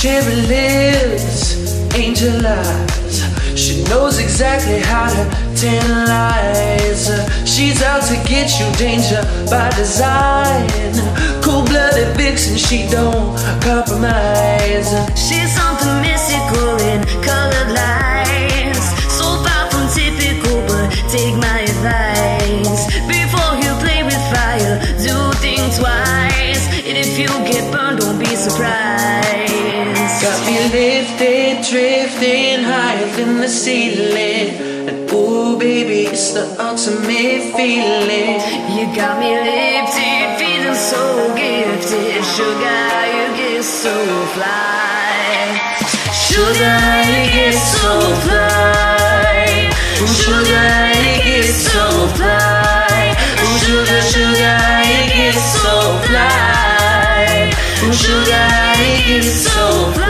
Cherry lives, angel eyes. She knows exactly how to tell lies. She's out to get you, danger by design. Cold-blooded vixen, she don't compromise. She's something mystical in colored lines. So far from typical, but take my advice. Before you play with fire, do think twice. And if you get burned, don't be surprised. Got me lifted, drifting higher than the ceiling. And ooh, baby, it's the ultimate feeling. You got me lifted, feeling so gifted. Sugar, you get so fly. Sugar, you get so fly. Sugar, you get so fly. Sugar, sugar, you get so fly. Sugar, you get so fly.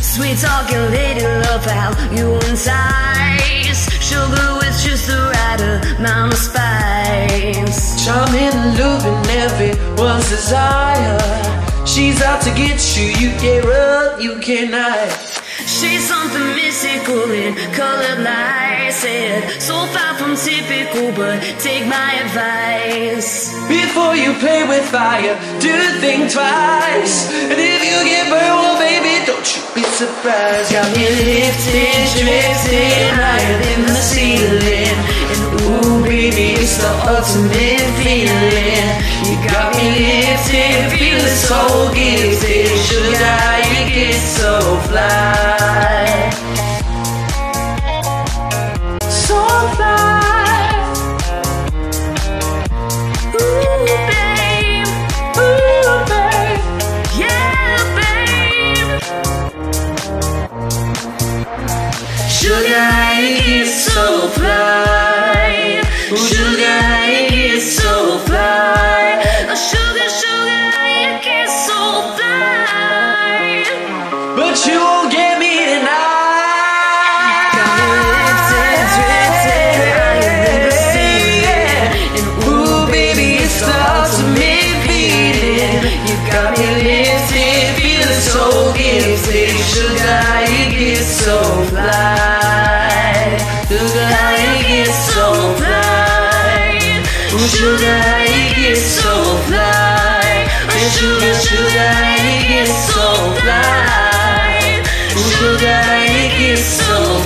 Sweet talking lady, love how you entice. Sugar with just the right amount of spice. Charming, loving everyone's desire. She's out to get you, you can't run, you can't hide. She's something mystical in colored lights. So far from typical, but take my advice. Before you play with fire, do think twice. And if you get burned, well, baby, don't you be surprised. Got me lifted, drifting higher than the ceiling. And ooh, baby, it's the ultimate feeling. You got me lifted, feeling so gifted. Sugar, you get so fly. So fly. Ooh, babe, yeah, babe. Sugar, you get so fly. Sugar, you get so fly. Sugar, sugar, you get so fly. But you won't get me tonight. Sugar, you get so fly. Sugar, you get so fly. Sugar, you get so fly. Sugar, sugar, you get so fly. Sugar, you get so fly.